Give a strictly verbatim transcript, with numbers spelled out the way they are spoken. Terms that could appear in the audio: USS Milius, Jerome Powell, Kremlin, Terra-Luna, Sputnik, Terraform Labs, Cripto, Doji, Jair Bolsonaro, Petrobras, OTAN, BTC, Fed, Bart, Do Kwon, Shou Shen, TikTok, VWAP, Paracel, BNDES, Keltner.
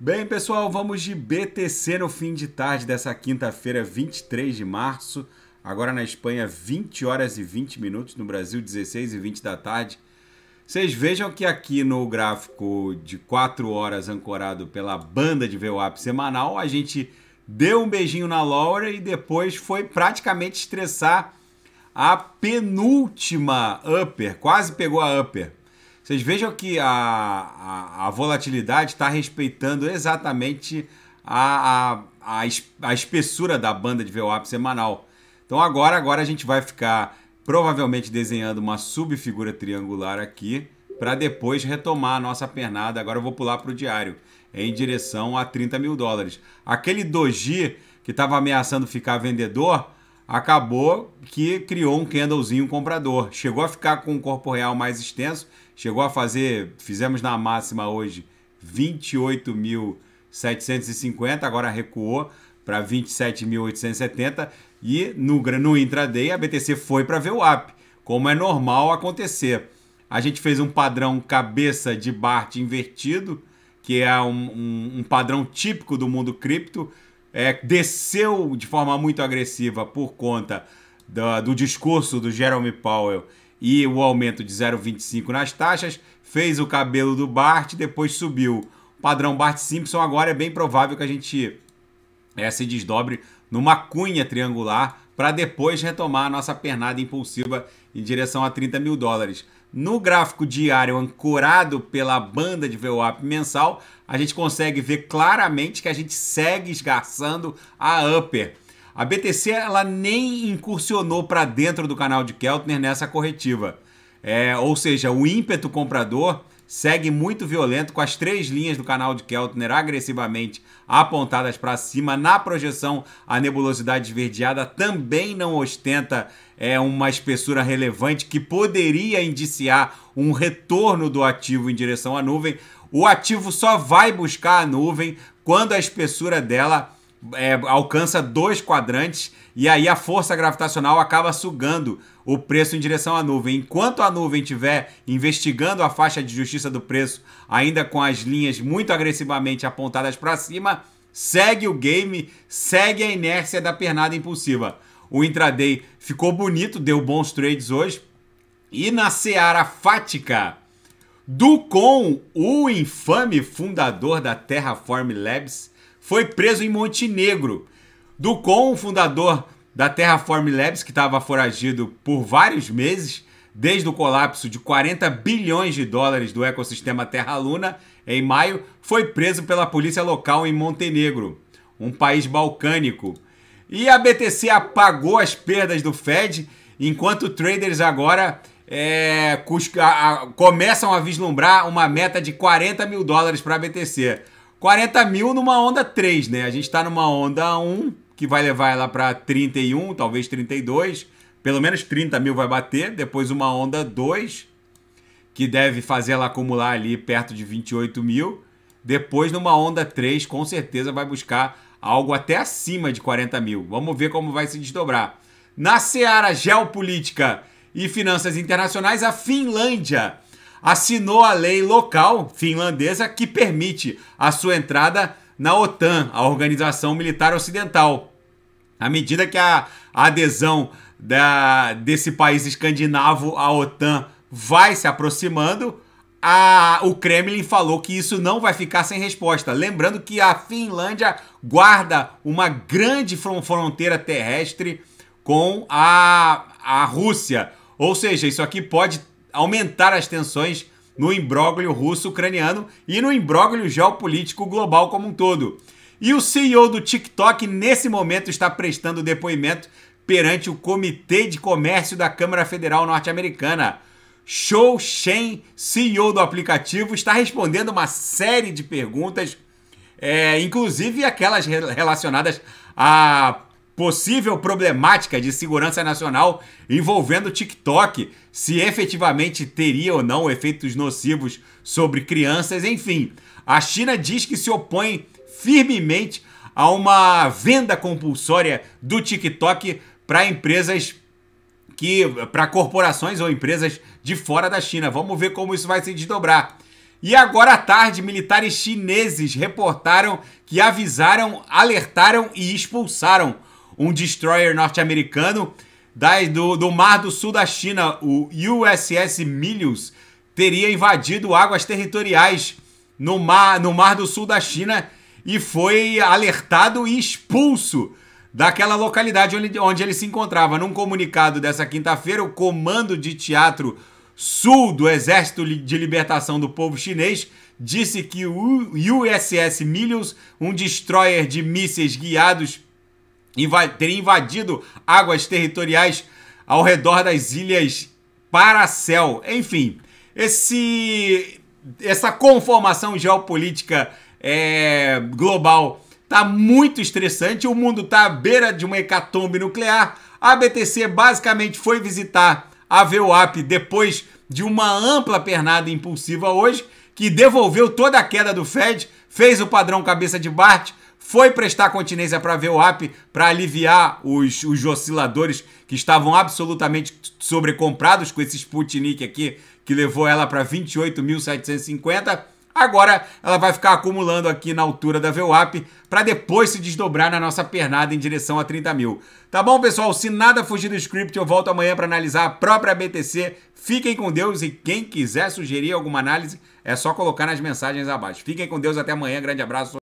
Bem, pessoal, vamos de B T C no fim de tarde dessa quinta-feira, vinte e três de março. Agora na Espanha, vinte horas e vinte minutos. No Brasil, dezesseis e vinte da tarde. Vocês vejam que aqui no gráfico de quatro horas ancorado pela banda de V WAP semanal, a gente deu um beijinho na Laura e depois foi praticamente estressar a penúltima upper. Quase pegou a upper. Vocês vejam que a, a, a volatilidade está respeitando exatamente a, a, a, es, a espessura da banda de V WAP semanal. Então agora, agora a gente vai ficar provavelmente desenhando uma subfigura triangular aqui para depois retomar a nossa pernada. Agora eu vou pular para o diário em direção a trinta mil dólares. Aquele Doji que estava ameaçando ficar vendedor, acabou que criou um candlezinho comprador. Chegou a ficar com o corpo real mais extenso. Chegou a fazer, fizemos na máxima hoje, vinte e oito mil setecentos e cinquenta, agora recuou para vinte e sete mil oitocentos e setenta e no, no intraday a B T C foi para V WAP, como é normal acontecer. A gente fez um padrão cabeça de Bart invertido, que é um, um, um padrão típico do mundo cripto, é, desceu de forma muito agressiva por conta do, do discurso do Jerome Powell e o aumento de zero vírgula vinte e cinco nas taxas, fez o cabelo do Bart, depois subiu. O padrão Bart Simpson agora é bem provável que a gente é, se desdobre numa cunha triangular para depois retomar a nossa pernada impulsiva em direção a trinta mil dólares. No gráfico diário ancorado pela banda de V WAP mensal, a gente consegue ver claramente que a gente segue esgarçando a upper. A B T C ela nem incursionou para dentro do canal de Keltner nessa corretiva. É, ou seja, o ímpeto comprador segue muito violento com as três linhas do canal de Keltner agressivamente apontadas para cima. Na projeção, a nebulosidade esverdeada também não ostenta é, uma espessura relevante que poderia indiciar um retorno do ativo em direção à nuvem. O ativo só vai buscar a nuvem quando a espessura dela É, alcança dois quadrantes e aí a força gravitacional acaba sugando o preço em direção à nuvem. Enquanto a nuvem estiver investigando a faixa de justiça do preço, ainda com as linhas muito agressivamente apontadas para cima, segue o game, segue a inércia da pernada impulsiva. O intraday ficou bonito, deu bons trades hoje. E na seara fática do Kwon, o infame fundador da Terraform Labs, foi preso em Montenegro. Do Kwon, fundador da Terraform Labs, que estava foragido por vários meses, desde o colapso de quarenta bilhões de dólares do ecossistema Terra-Luna, em maio, foi preso pela polícia local em Montenegro, um país balcânico. E a B T C apagou as perdas do Fed, enquanto traders agora é, começam a vislumbrar uma meta de quarenta mil dólares para a B T C. quarenta mil numa onda três, né? A gente tá numa onda um, que vai levar ela para trinta e um, talvez trinta e dois. Pelo menos trinta mil vai bater. Depois uma onda dois, que deve fazer ela acumular ali perto de vinte e oito mil. Depois numa onda três, com certeza vai buscar algo até acima de quarenta mil. Vamos ver como vai se desdobrar. Na seara geopolítica e finanças internacionais, a Finlândia assinou a lei local finlandesa que permite a sua entrada na OTAN, a Organização Militar Ocidental. À medida que a adesão da, desse país escandinavo à OTAN vai se aproximando, a, o Kremlin falou que isso não vai ficar sem resposta. Lembrando que a Finlândia guarda uma grande fronteira terrestre com a, a Rússia. Ou seja, isso aqui pode aumentar as tensões no imbróglio russo-ucraniano e no imbróglio geopolítico global como um todo. E o C E O do TikTok, nesse momento, está prestando depoimento perante o Comitê de Comércio da Câmara Federal Norte-Americana. Shou Shen, C E O do aplicativo, está respondendo uma série de perguntas, é, inclusive aquelas relacionadas a possível problemática de segurança nacional envolvendo o TikTok, se efetivamente teria ou não efeitos nocivos sobre crianças, enfim. A China diz que se opõe firmemente a uma venda compulsória do TikTok para empresas que, para corporações ou empresas de fora da China. Vamos ver como isso vai se desdobrar. E agora à tarde, militares chineses reportaram que avisaram, alertaram e expulsaram um destroyer norte-americano do, do Mar do Sul da China. O U S S Milius teria invadido águas territoriais no mar, no Mar do Sul da China e foi alertado e expulso daquela localidade onde, onde ele se encontrava. Num comunicado dessa quinta-feira, o Comando de Teatro Sul do Exército de Libertação do Povo Chinês disse que o U S S Milius, um destroyer de mísseis guiados, inv- teria invadido águas territoriais ao redor das ilhas Paracel. Enfim, esse, essa conformação geopolítica é, global tá muito estressante. O mundo tá à beira de uma hecatombe nuclear. A B T C basicamente foi visitar a V WAP depois de uma ampla pernada impulsiva hoje, que devolveu toda a queda do Fed, fez o padrão cabeça de Bart, foi prestar continência para a V WAP para aliviar os, os osciladores que estavam absolutamente sobrecomprados com esse Sputnik aqui, que levou ela para vinte e oito mil setecentos e cinquenta. Agora ela vai ficar acumulando aqui na altura da V WAP para depois se desdobrar na nossa pernada em direção a trinta mil. Tá bom, pessoal? Se nada fugir do script, eu volto amanhã para analisar a própria B T C. Fiquem com Deus e quem quiser sugerir alguma análise é só colocar nas mensagens abaixo. Fiquem com Deus, até amanhã. Grande abraço.